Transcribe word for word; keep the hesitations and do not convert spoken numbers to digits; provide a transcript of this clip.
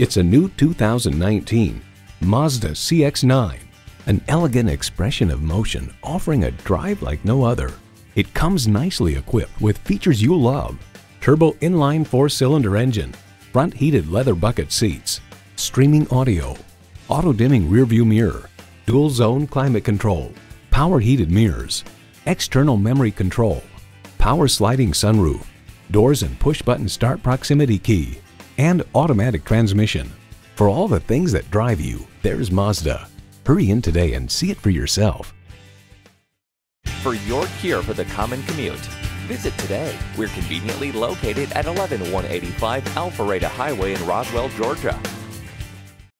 It's a new two thousand nineteen Mazda C X nine, an elegant expression of motion offering a drive like no other. It comes nicely equipped with features you love: turbo inline four-cylinder engine, front heated leather bucket seats, streaming audio, auto-dimming rearview mirror, dual zone climate control, power heated mirrors, external memory control, power sliding sunroof, doors and push button start proximity key, and automatic transmission. For all the things that drive you, there's Mazda. Hurry in today and see it for yourself. For your cure for the common commute, visit today. We're conveniently located at eleven one eighty-five Alpharetta Highway in Roswell, Georgia.